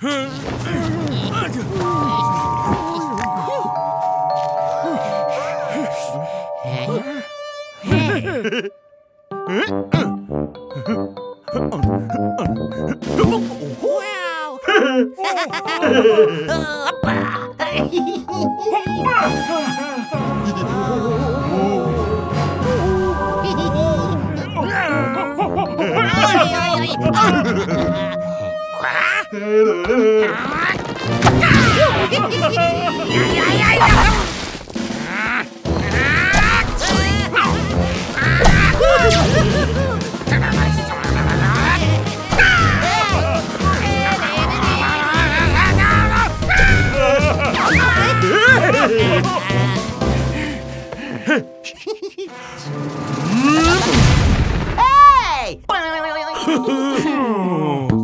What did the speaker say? Wow! Hey!